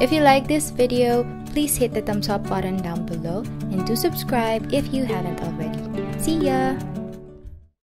If you like this video, please hit the thumbs up button down below and do subscribe if you haven't already. See ya!